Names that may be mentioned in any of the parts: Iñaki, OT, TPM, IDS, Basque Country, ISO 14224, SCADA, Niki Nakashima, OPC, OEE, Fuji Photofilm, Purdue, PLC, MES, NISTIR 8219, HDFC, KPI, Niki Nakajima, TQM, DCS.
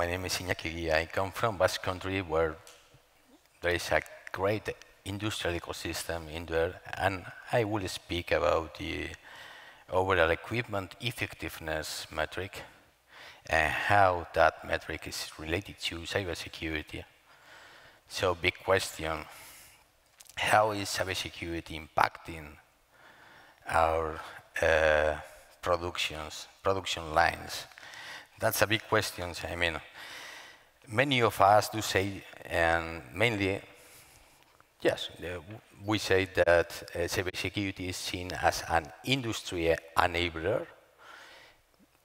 My name is Iñaki. I come from Basque Country, where there is a great industrial ecosystem in there, and I will speak about the overall equipment effectiveness metric and how that metric is related to cybersecurity. So, big question: how is cybersecurity impacting our production lines? That's a big question. I mean, many of us do say, and mainly, yes, we say that cybersecurity is seen as an industry enabler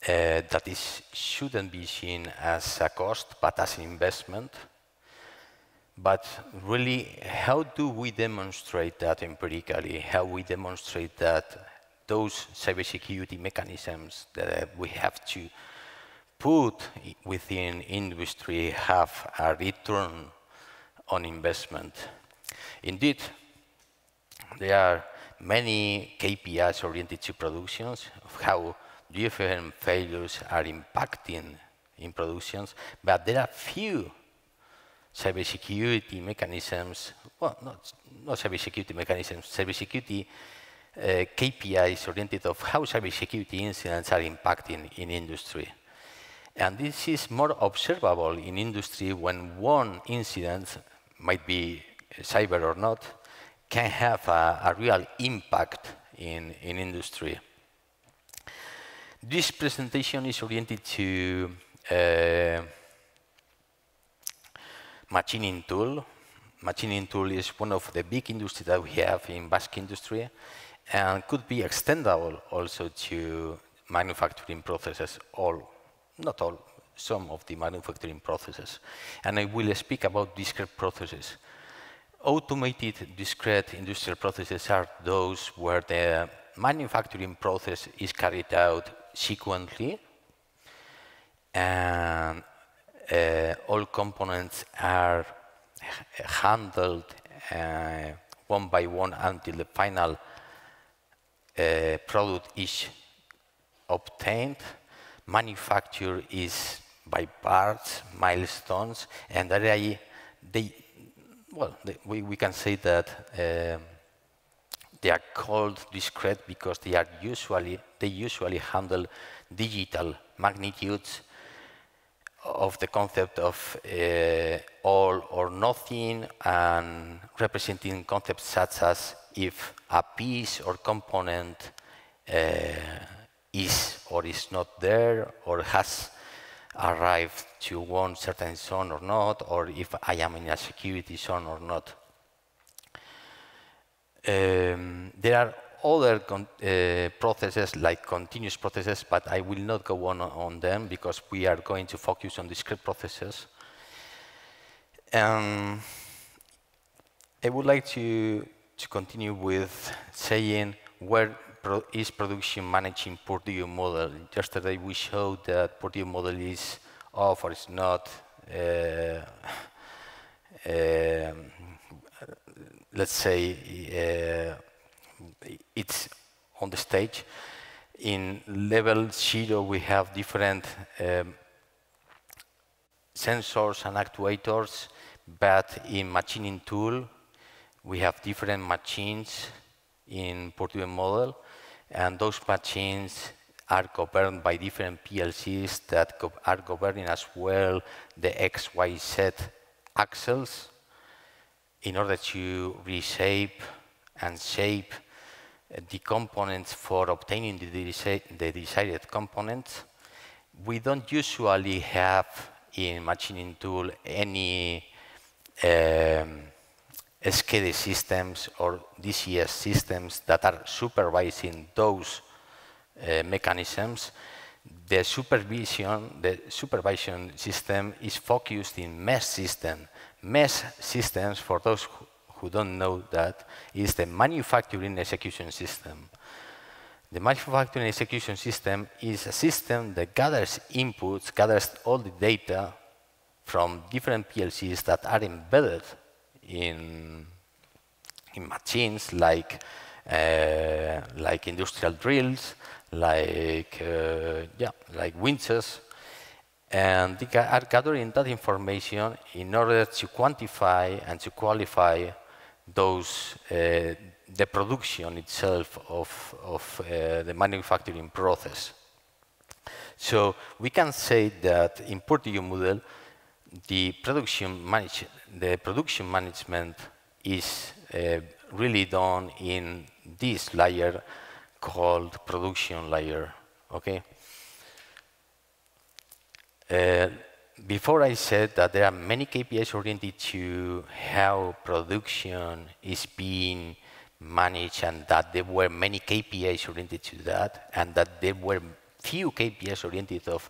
that shouldn't be seen as a cost, but as an investment. But really, how do we demonstrate that empirically? How we demonstrate that those cybersecurity mechanisms that we have to put within industry have a return on investment? Indeed, there are many KPIs oriented to productions of how different failures are impacting in productions, but there are few cybersecurity mechanisms, well, not cybersecurity mechanisms, cybersecurity KPIs oriented of how cybersecurity incidents are impacting in industry. And this is more observable in industry when one incident, might be cyber or not, can have a real impact in industry. This presentation is oriented to machining tool. Machining tool is one of the big industries that we have in Basque industry and could be extendable also to manufacturing processes, not all, some of the manufacturing processes. And I will speak about discrete processes. Automated discrete industrial processes are those where the manufacturing process is carried out sequentially, and all components are handled one by one until the final product is obtained. Manufacture is by parts, milestones, and we can say that they are called discrete because they are usually handle digital magnitudes of the concept of all or nothing, and representing concepts such as if a piece or component is or is not there, or has arrived to one certain zone or not, or if I am in a security zone or not. There are other processes, like continuous processes, but I will not go on them because we are going to focus on discrete processes. I would like to continue with saying where is production managing Purdue model. Yesterday we showed that Purdue model is off or is not, let's say, it's on the stage. In level 0 we have different sensors and actuators, but in machining tool we have different machines in Purdue model. And those machines are governed by different PLCs that are governing as well the X, Y, Z axles in order to reshape and shape the components for obtaining the desired components. We don't usually have in machining tool any SCADA systems or DCS systems that are supervising those mechanisms. The supervision system is focused in MES system. MES systems, for those who don't know that, is the manufacturing execution system. The manufacturing execution system is a system that gathers inputs, gathers all the data from different PLCs that are embedded in machines like industrial drills, like winches, And they are gathering that information in order to quantify and to qualify those, the production itself of the manufacturing process. So we can say that in PureTQ model, the production management is really done in this layer called production layer. Okay. Before I said that there are many KPIs oriented to how production is being managed, and that there were many KPIs oriented to that, and that there were few KPIs oriented of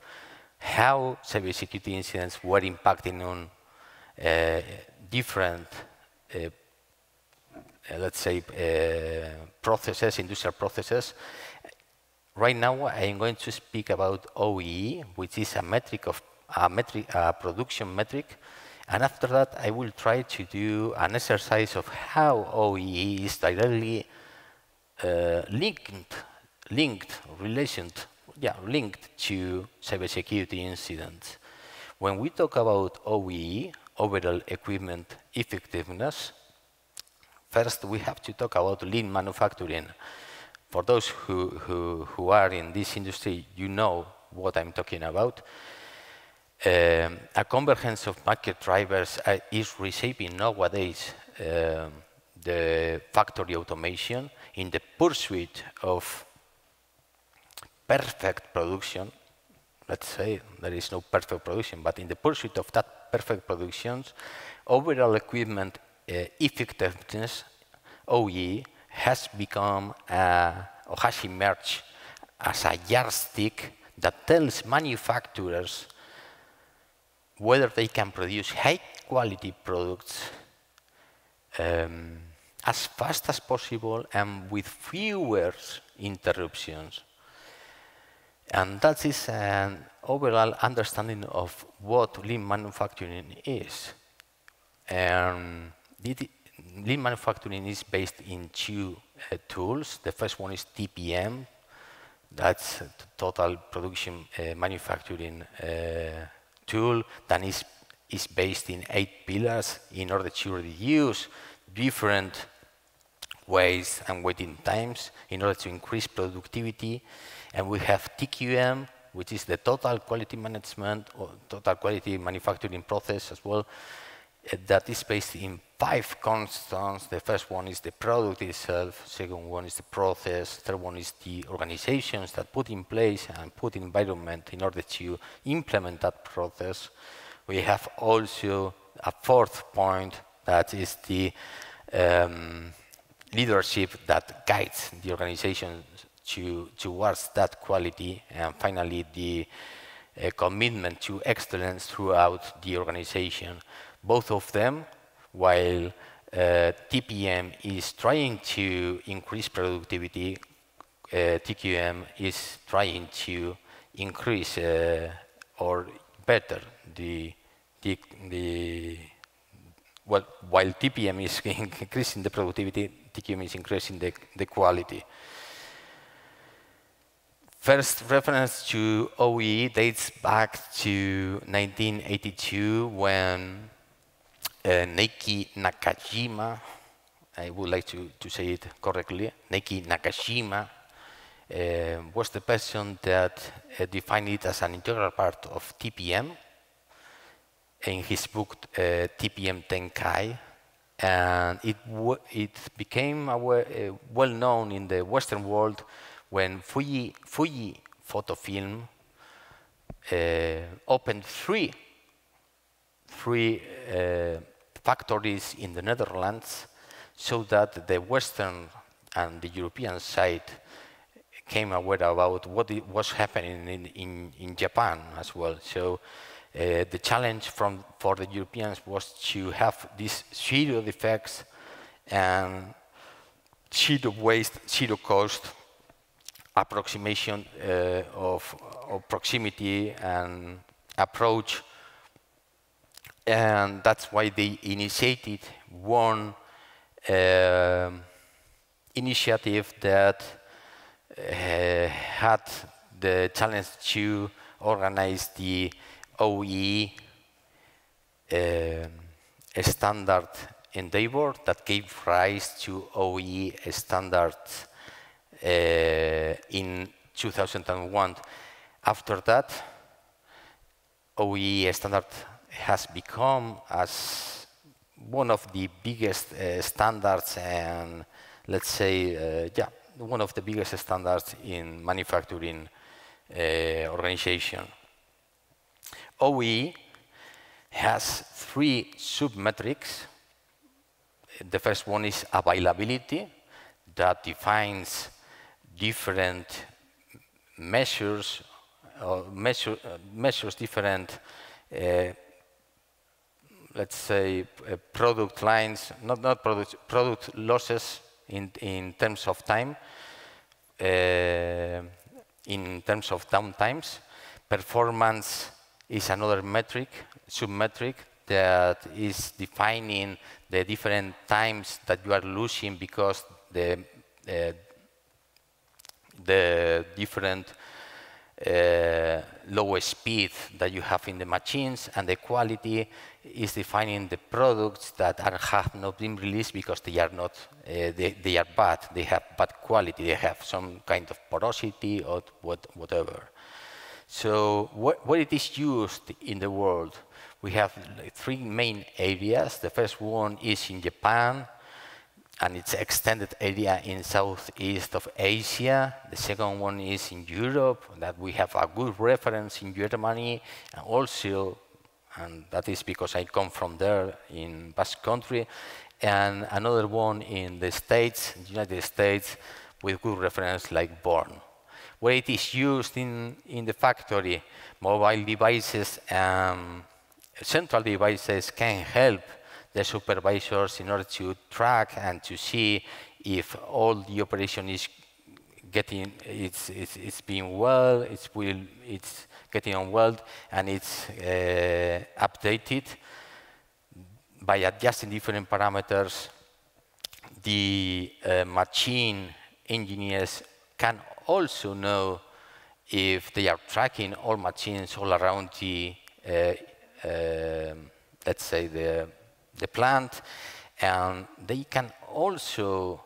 how cybersecurity incidents were impacting on different, let's say, processes, industrial processes. Right now, I'm going to speak about OEE, which is a metric of a production metric. And after that, I will try to do an exercise of how OEE is directly linked to cybersecurity incidents. When we talk about OEE, overall equipment effectiveness, first we have to talk about lean manufacturing. For those who are in this industry, you know what I'm talking about. A convergence of market drivers is reshaping nowadays the factory automation in the pursuit of perfect production. Let's say there is no perfect production, but in the pursuit of that perfect production, overall equipment effectiveness, OEE, has become or has emerged as a yardstick that tells manufacturers whether they can produce high-quality products as fast as possible and with fewer interruptions. And that is an overall understanding of what lean manufacturing is. Lean manufacturing is based in two tools. The first one is TPM. That's a total production manufacturing tool that is based in 8 pillars in order to reduce different waste and waiting times in order to increase productivity. And we have TQM, which is the total quality management or total quality manufacturing process as well, that is based in 5 constants. The first one is the product itself, second one is the process, third one is the organizations that put in place and put environment in order to implement that process. We have also a fourth point that is the leadership that guides the organization towards that quality, and finally the commitment to excellence throughout the organization. Both of them, while TPM is trying to increase productivity, TQM is trying to increase or better well, while TPM is increasing the productivity, TQM is increasing the quality. First reference to OEE dates back to 1982 when Niki Nakajima, I would like to say it correctly, Niki Nakashima was the person that defined it as an integral part of TPM in his book TPM Tenkai, and it became well known in the Western world when Fuji Photofilm opened three factories in the Netherlands, so that the Western and the European side came aware about what was happening in Japan as well. So the challenge for the Europeans was to have these zero defects and zero waste, zero cost approximation of proximity and approach. And that's why they initiated one initiative that had the challenge to organize the OEE standard endeavor that gave rise to OEE standard in 2001. After that, OEE standard has become as one of the biggest standards, and let's say, yeah, one of the biggest standards in manufacturing organization. OEE has three sub-metrics. The first one is availability, that defines different measures, measures different, let's say, product lines, product losses in terms of time, in terms of downtimes. Performance is another metric, submetric, that is defining the different times that you are losing because the different lower speed that you have in the machines, and the quality is defining the products that have not been released because they are not, they are bad, they have bad quality, they have some kind of porosity or whatever. So what it is used in the world, we have three main areas. The first one is in Japan, and its extended area in Southeast of Asia. The second one is in Europe, that we have a good reference in Germany, and also, and that is because I come from there, in Basque Country, and another one in the States, United States, with good reference like Born. Where it is used in the factory, mobile devices and central devices can help the supervisors in order to track and to see if all the operation is getting, it's being well, it's getting on well, and it's updated by adjusting different parameters. The machine engineers can also know if they are tracking all machines all around the, let's say, the plant, and they can also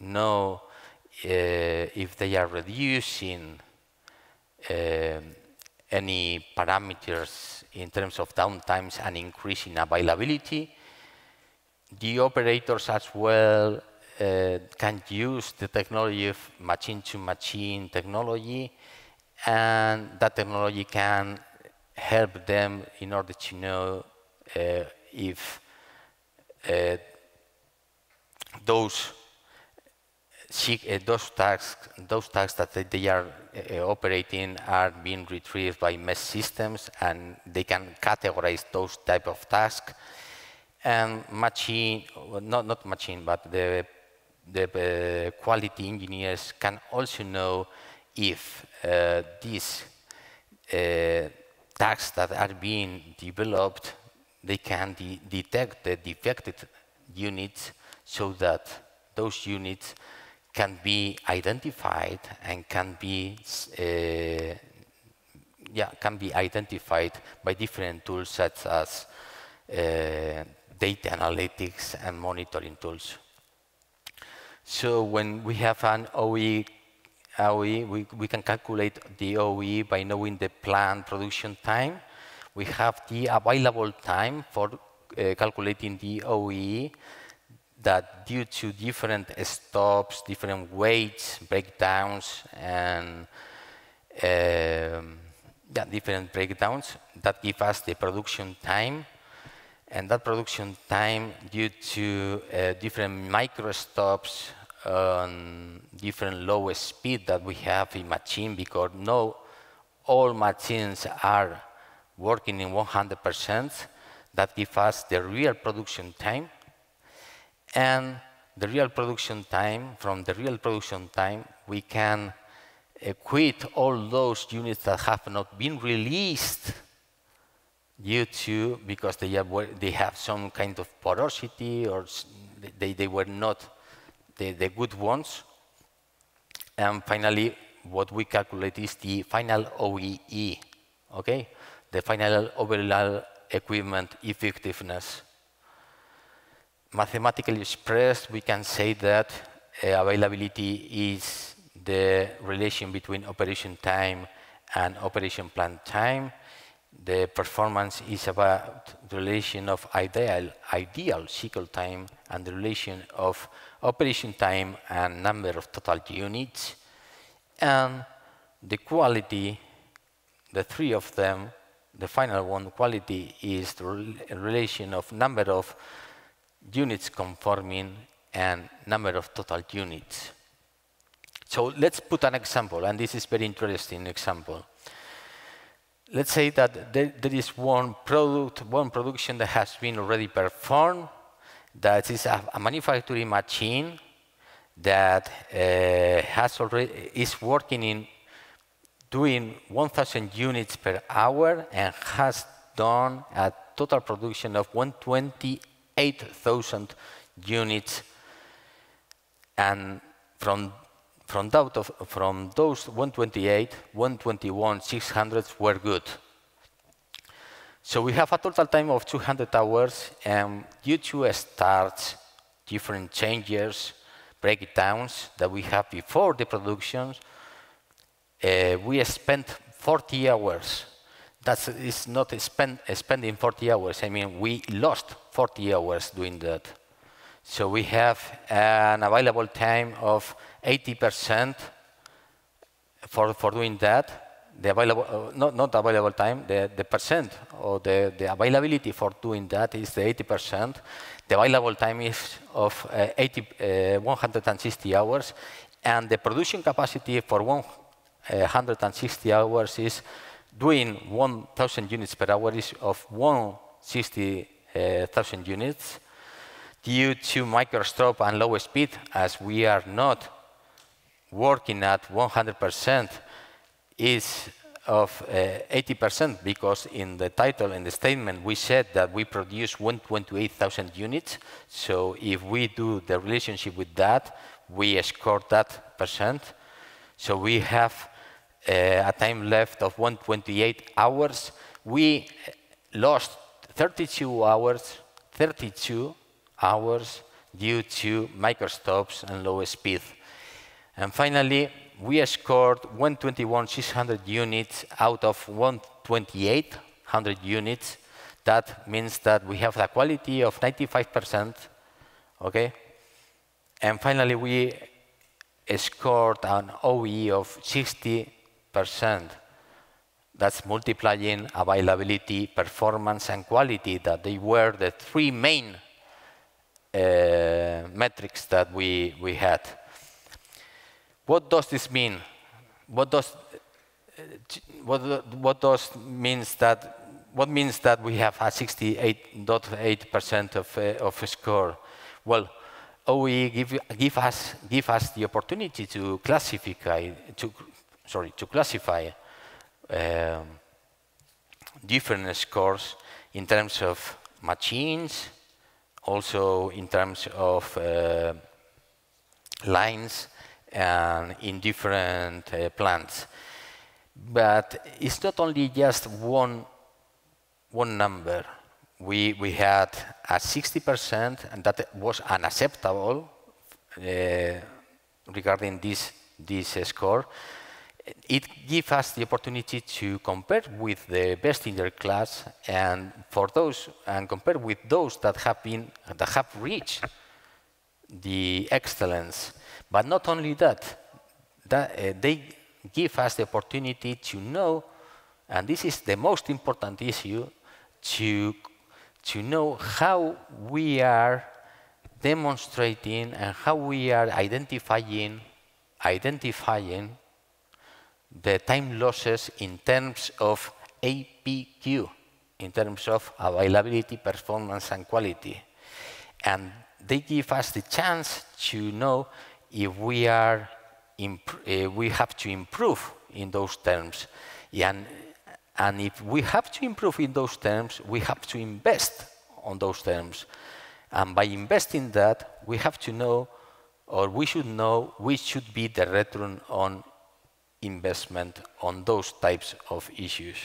know if they are reducing any parameters in terms of downtimes and increasing availability. The operators as well can use the technology of machine-to-machine technology, and that technology can help them in order to know if those tasks that they are operating are being retrieved by MES systems, and they can categorize those type of tasks. And machine, not machine, but the quality engineers can also know if these tasks that are being developed, they can detect the defected units, so that those units can be identified and can be, can be identified by different tools such as data analytics and monitoring tools. So when we have an OEE, we can calculate the OEE by knowing the planned production time. We have the available time for calculating the OEE, that due to different stops, different weights, breakdowns, and different breakdowns, that give us the production time. And that production time, due to different micro stops on different low speed that we have in machine, because no all machines are working in 100%, that gives us the real production time. And the real production time, from the real production time, we can quit all those units that have not been released due to, because they have some kind of porosity, or they were not the good ones. And finally, what we calculate is the final OEE, okay? the final overall equipment effectiveness. Mathematically expressed, we can say that availability is the relation between operation time and operation plan time. The performance is about the relation of ideal cycle time and the relation of operation time and number of total units. And the quality, the three of them, the final one, quality, is the relation of number of units conforming and number of total units. So let's put an example, and this is very interesting example. Let's say that there is one production that has been already performed, that is a manufacturing machine that is working in doing 1,000 units per hour and has done a total production of 128,000 units. And from those 128, 121, 600 were good. So we have a total time of 200 hours, and due to starts, different changes, breakdowns that we have before the productions, we spent 40 hours. That is not spending 40 hours. I mean, we lost 40 hours doing that. So we have an available time of 80% for doing that. The available, not available time, the percent, or the availability for doing that is the 80%. The available time is of 160 hours, and the production capacity for 160 hours is doing 1,000 units per hour is of 160,000 units. Due to micro-stop and low speed, as we are not working at 100%, is of 80%, because in the title, in the statement, we said that we produce 128,000 units. So if we do the relationship with that, we score that percent. So we have a time left of 128 hours. We lost 32 hours due to microstops and low speed. And finally, we scored 121,600 units out of 128,000 units. That means that we have a quality of 95%. Okay? And finally, we scored an OEE of 60%. That's multiplying availability, performance, and quality, that they were the three main metrics that we had. What does this mean? What means that we have a 68.8% of score? Well, OEE give us the opportunity to classify different scores in terms of machines, also in terms of lines, and in different plants. But it's not only just one number. We had a 60%, and that was unacceptable regarding this score. It gives us the opportunity to compare with the best in their class, and compare with those that have reached the excellence. But not only that they give us the opportunity to know, and this is the most important issue, to know how we are demonstrating and how we are identifying the time losses in terms of APQ, in terms of availability, performance, and quality. And they give us the chance to know if we have to improve in those terms. And if we have to improve in those terms, we have to invest on those terms. And by investing that, we have to know, or we should know, which should be the return on investment on those types of issues.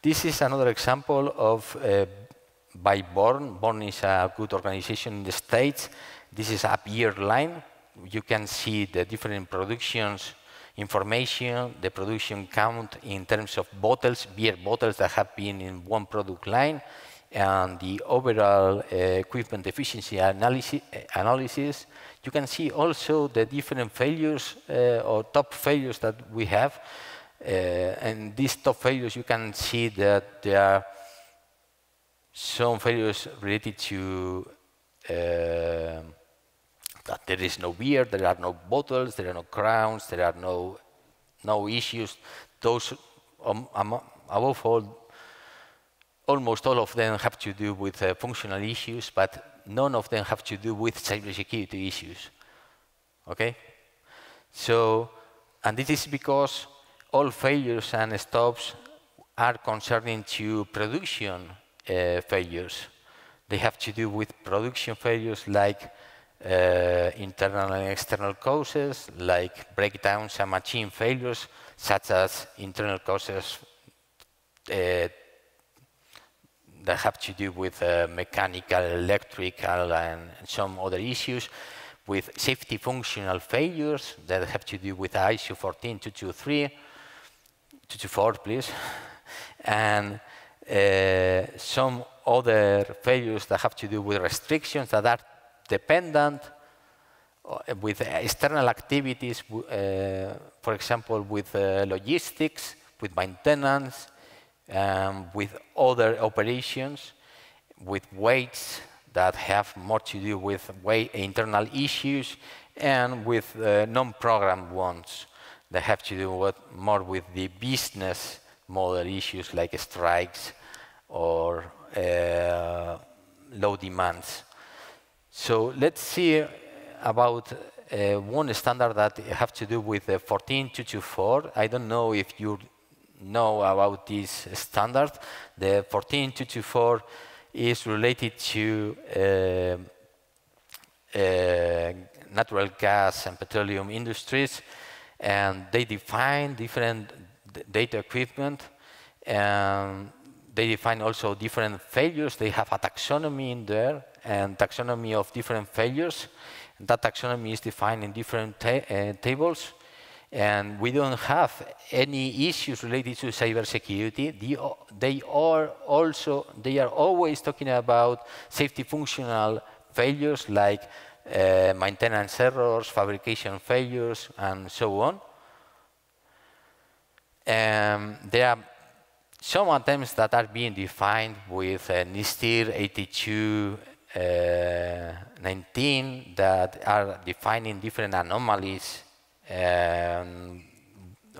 This is another example of by Born. Born is a good organization in the States. This is a year line. You can see the different productions information, the production count in terms of bottles, beer bottles that have been in one product line, and the overall equipment efficiency analysis. You can see also the different failures or top failures that we have. And these top failures, you can see that there are some failures related to that there is no beer, there are no bottles, there are no crowns, there are no issues. Those, above all, almost all of them have to do with functional issues, but none of them have to do with cybersecurity issues. Okay? So, and this is because all failures and stops are concerning to production failures. They have to do with production failures like internal and external causes, like breakdowns and machine failures, such as internal causes that have to do with mechanical, electrical, and some other issues, with safety functional failures that have to do with ISO 14224, please, and some other failures that have to do with restrictions that are dependent with external activities, for example, with logistics, with maintenance, with other operations, with weights that have more to do with internal issues, and with non-programmed ones that have to do with more with the business model issues like strikes or low demands. So let's see about one standard that has to do with 14224. I don't know if you know about this standard. The 14224 is related to natural gas and petroleum industries, and they define different data equipment, and they define also different failures. They have a taxonomy in there, and taxonomy of different failures. That taxonomy is defined in different tables. And we don't have any issues related to cybersecurity. They are always talking about safety functional failures like maintenance errors, fabrication failures, and so on. There are some attempts that are being defined with NISTIR 8219 that are defining different anomalies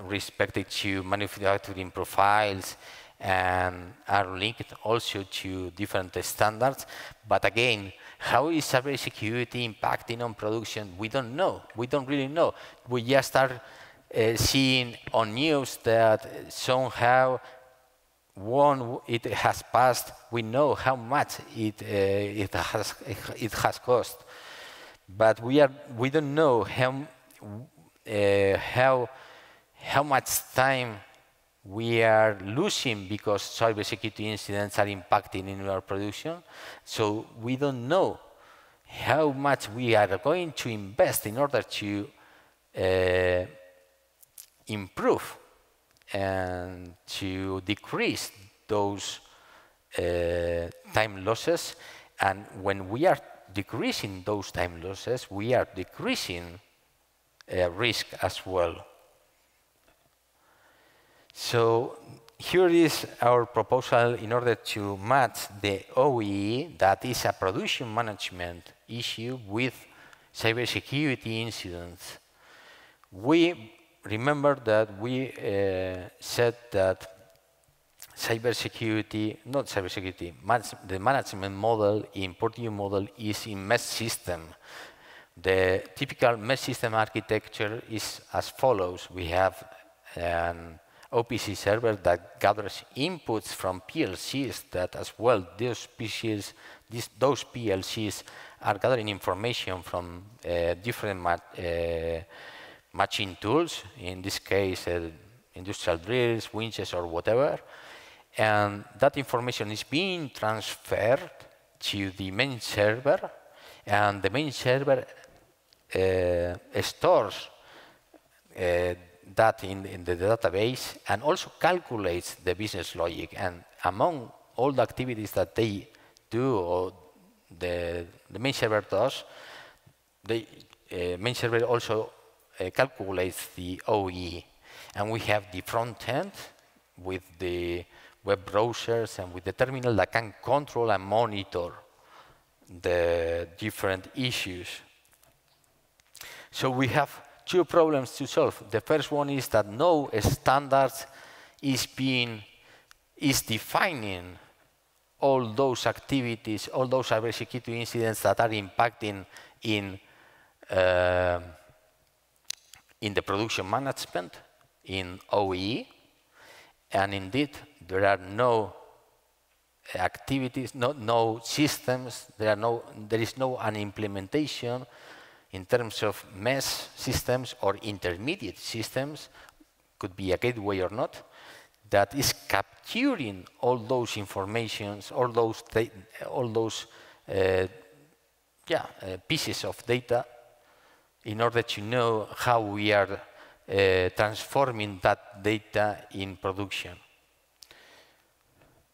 respected to manufacturing profiles and are linked also to different standards. But again, how is cybersecurity impacting on production? We don't know. We don't really know. We just are seeing on news that somehow it has passed. We know how much it has cost, but we don't know how much time we are losing because cybersecurity incidents are impacting in our production. So we don't know how much we are going to invest in order to improve and to decrease those time losses. And when we are decreasing those time losses, we are decreasing risk as well. So here is our proposal in order to match the OEE, that is a production management issue, with cybersecurity incidents. We remember that we said that the management model in Portio model is in MES system. The typical MES system architecture is as follows. We have an OPC server that gathers inputs from PLCs that as well, those PLCs are gathering information from different matching tools, in this case, industrial drills, winches, or whatever. And that information is being transferred to the main server, and the main server stores that in the database and also calculates the business logic. And among all the activities that they do, or the main server does, the main server also calculates the OEE. And we have the front end with the web browsers and with the terminal that can control and monitor the different issues. So we have two problems to solve. The first one is that no standards is defining all those activities, all those cybersecurity incidents that are impacting in the production management, in OEE. And indeed, there are no activities, no systems. There is no an implementation in terms of MES systems or intermediate systems, could be a gateway or not, that is capturing all those informations, all those pieces of data, in order to know how we are transforming that data in production.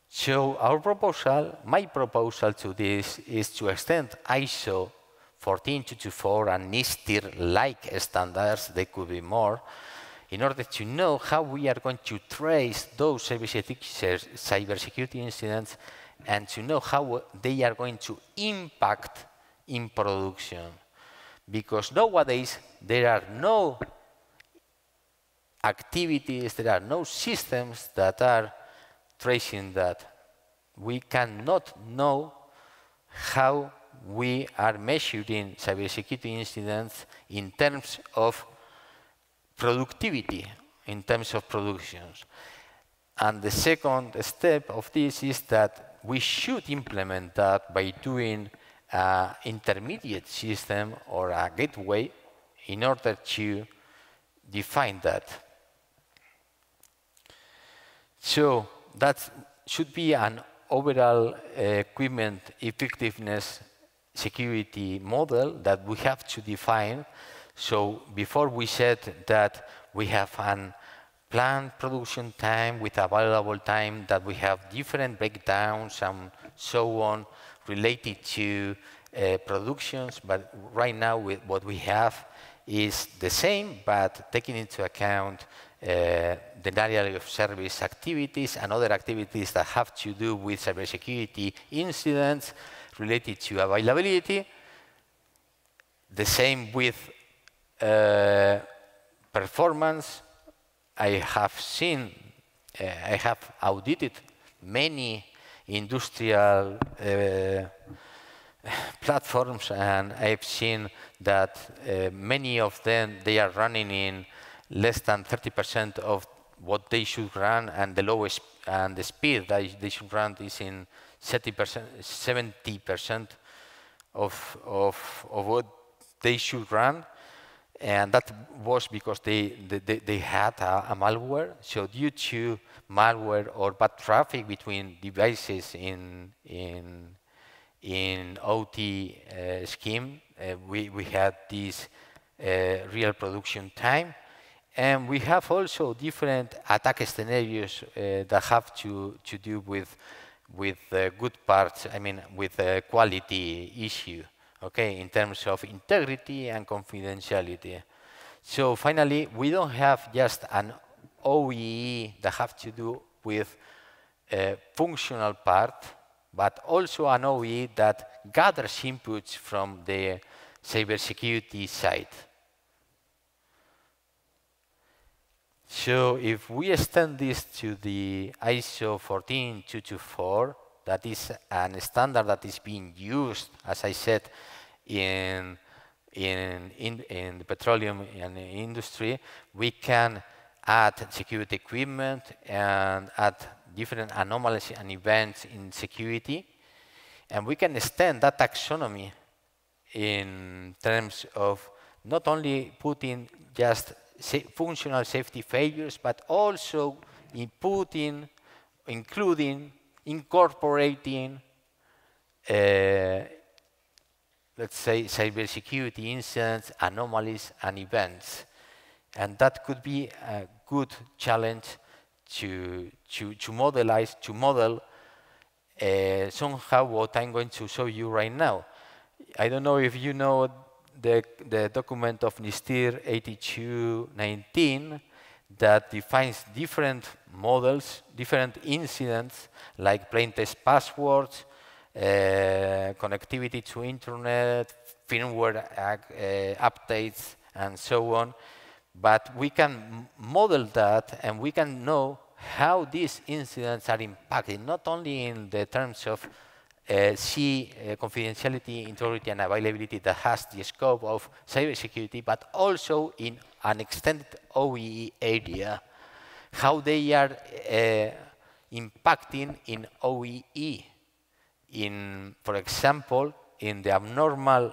So our proposal, my proposal to this, is to extend ISO 14224 and NISTIR-like standards, there could be more, in order to know how we are going to trace those cybersecurity incidents and to know how they are going to impact in production. Because nowadays, there are no activities, there are no systems that are tracing that. We cannot know how we are measuring cybersecurity incidents in terms of productivity, in terms of productions. And the second step of this is that we should implement that by doing an intermediate system or a gateway in order to define that. So that should be an overall equipment effectiveness security model that we have to define. So before we said that we have a planned production time with available time, that we have different breakdowns and so on related to productions. But right now, what we have is the same, but taking into account denial of service activities and other activities that have to do with cybersecurity incidents related to availability. The same with performance. I have audited many industrial platforms, and I've seen that many of them, they are running in less than 30% of what they should run, and the lowest and the speed that they should run is in 70% of what they should run. And that was because they had a malware. So due to malware or bad traffic between devices in OT scheme, we had this real production time. And we have also different attack scenarios that have to do with good parts, I mean, with the quality issue, okay, in terms of integrity and confidentiality. So finally, we don't have just an OEE that have to do with a functional part, but also an OEE that gathers inputs from the cybersecurity side. So if we extend this to the ISO 14224, that is a standard that is being used, as I said, in the petroleum and industry, we can add security equipment and add different anomalies and events in security. And we can extend that taxonomy in terms of not only putting just functional safety failures, but also inputting including incorporating, let's say, cybersecurity incidents, anomalies, and events. And that could be a good challenge to model somehow what I'm going to show you right now. I don't know if you know the document of NISTIR 8219 that defines different models, different incidents, like plaintext passwords, connectivity to internet, firmware updates, and so on. But we can model that, and we can know how these incidents are impacted, not only in the terms of confidentiality, integrity, and availability that has the scope of cybersecurity, but also in an extended OEE area, how they are impacting in OEE. In, for example, in the abnormal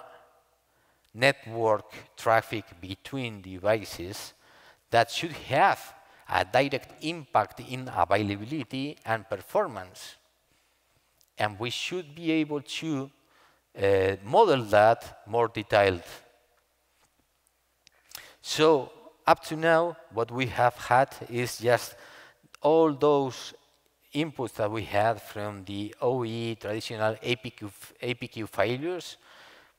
network traffic between devices that should have a direct impact in availability and performance. And we should be able to model that more detailed. So up to now, what we have had is just all those inputs that we had from the OEE traditional APQ failures.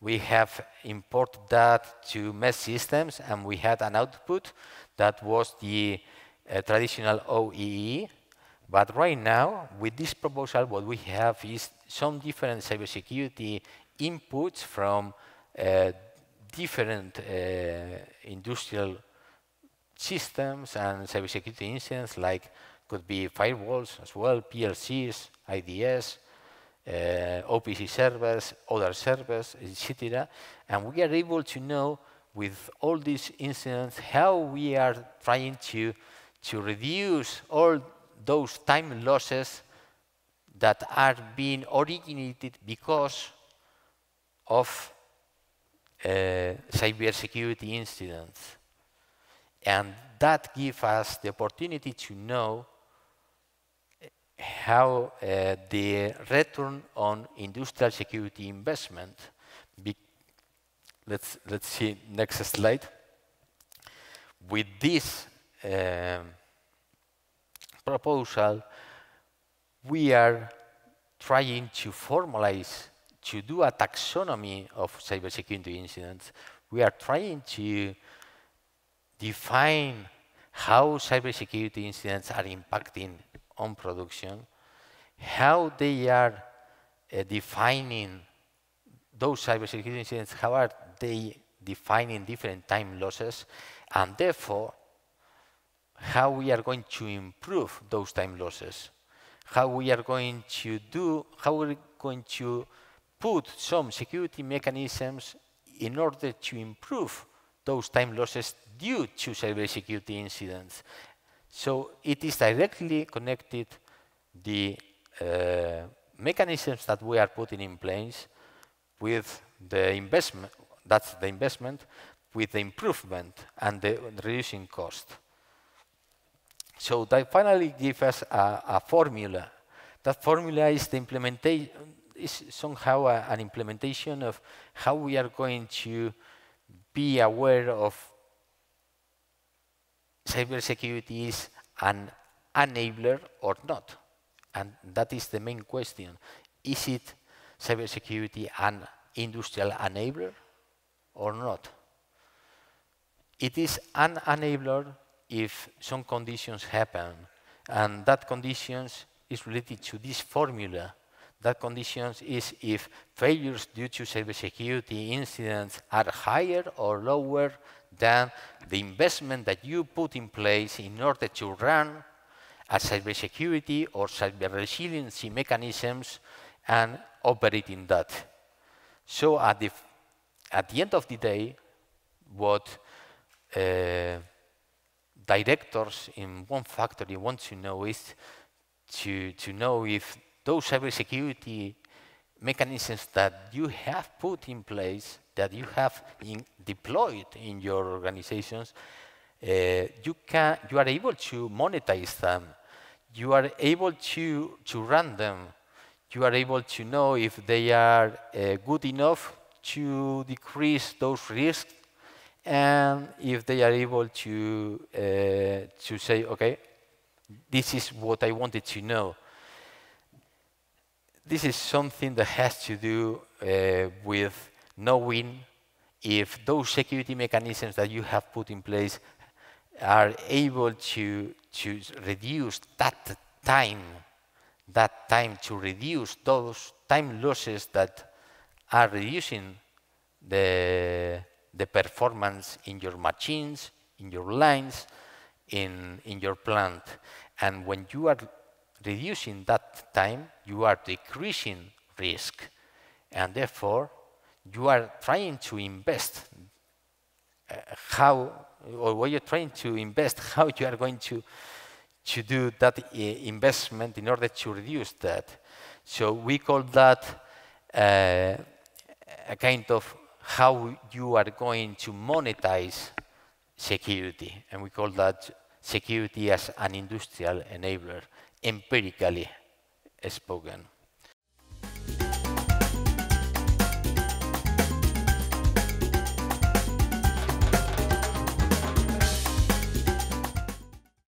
We have imported that to MES systems, and we had an output that was the traditional OEE. But right now, with this proposal, what we have is some different cybersecurity inputs from different industrial systems and cybersecurity incidents, like could be firewalls as well, PLCs, IDS, OPC servers, other servers, etc. And we are able to know with all these incidents how we are trying to reduce all those time losses that are being originated because of cybersecurity incidents. And that gives us the opportunity to know how the return on industrial security investment. Let's see next slide. With this proposal, we are trying to formalize, to do a taxonomy of cybersecurity incidents. We are trying to define how cybersecurity incidents are impacting on production, how they are defining those cybersecurity incidents, how are they defining different time losses, and therefore how we are going to improve those time losses, how we're going to put some security mechanisms in order to improve those time losses due to cybersecurity incidents. So it is directly connected the mechanisms that we are putting in place with the investment, that's the investment, with the improvement and the reducing cost. So that finally gives us a formula. That formula is the implementation, is somehow an implementation of how we are going to be aware of cybersecurity is an enabler or not. And that is the main question. Is it cybersecurity an industrial enabler or not? It is an enabler if some conditions happen. And that conditions is related to this formula. That conditions is if failures due to cybersecurity incidents are higher or lower than the investment that you put in place in order to run a cybersecurity or cyber resiliency mechanisms and operating that. So at the end of the day, what directors in one factory want to know is to know if those cybersecurity mechanisms that you have put in place, that you have deployed in your organizations, you are able to monetize them. you are able to run them. You are able to know if they are good enough to decrease those risks, and if they are able to say, okay, this is what I wanted to know. This is something that has to do with knowing if those security mechanisms that you have put in place are able to reduce that time to reduce those time losses that are reducing the performance in your machines, in your lines, in your plant. And when you are reducing that time, you are decreasing risk. And therefore, you are trying to invest how you are going to do that investment in order to reduce that. So we call that a kind of how you are going to monetize security. And we call that security as an industrial enabler, empirically spoken.